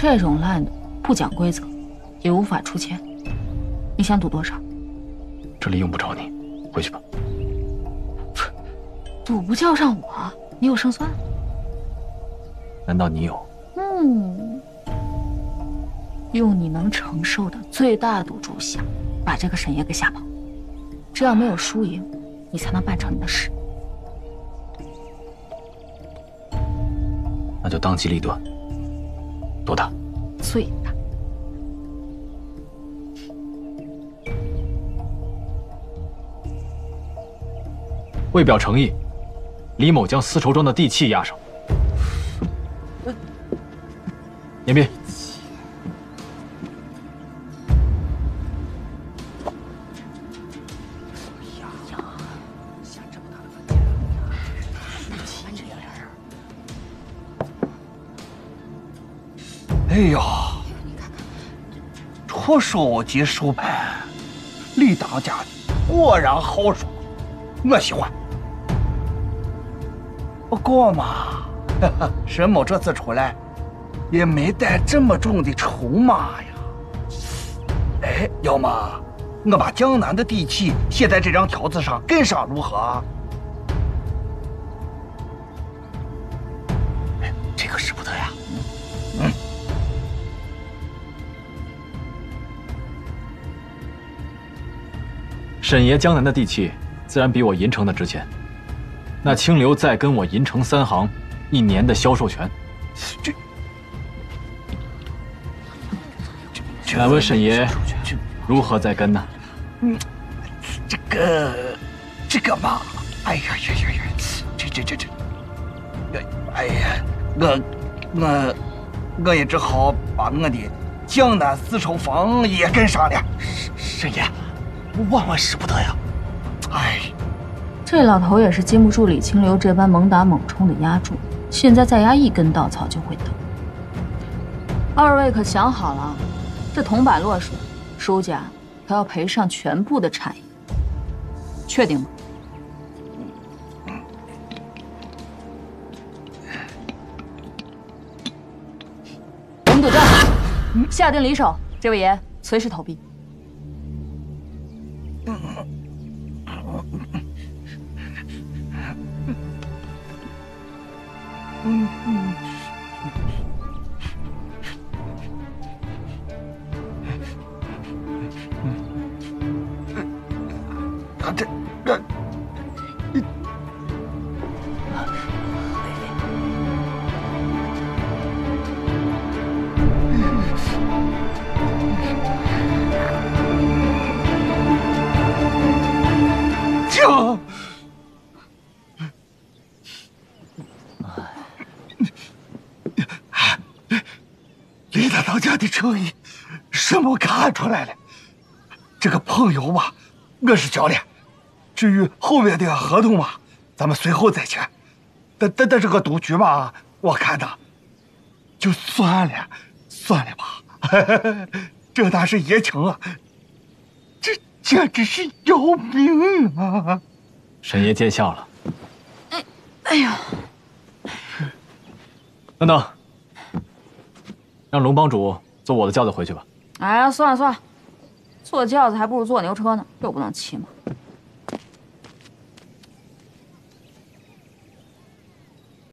这种烂赌不讲规则，也无法出千。你想赌多少？这里用不着你，回去吧。赌不叫上我，你有胜算？难道你有？嗯。用你能承受的最大赌注下，把这个沈爷给吓跑。只要没有输赢，你才能办成你的事。 那就当机立断。多大？最大。为表诚意，李某将丝绸庄的地契押上。严斌，哎呦，出手即输牌，李当家果然豪爽，我喜欢。不过嘛，沈某这次出来也没带这么重的筹码呀。哎，要么我把江南的地契写在这张条子上，跟上如何？哎，这个使不得呀。 沈爷江南的地契，自然比我银城的值钱。那清流再跟我银城三行一年的销售权，这……敢问沈爷如何再跟呢？嗯，这个嘛，哎呀呀呀呀，这，哎呀，我也只好把我的江南丝绸房也跟上了。沈爷。 万万使不得呀！哎，这老头也是经不住李清流这般猛打猛冲的压住，现在再压一根稻草就会倒。二位可想好了，这铜板落水，舒家可要赔上全部的产业，确定吗？我们赌账，下定离手，这位爷随时投币。 生意，什么看出来了？这个碰油嘛，我是教练。至于后面的合同嘛，咱们随后再签。但这个赌局嘛，我看呐，就算了吧。这哪是爷情啊？这简直是要命啊！沈爷见笑了。哎呦！等等，让龙帮主。 坐我的轿子回去吧。哎呀，算了算了，坐轿子还不如坐牛车呢，又不能骑马。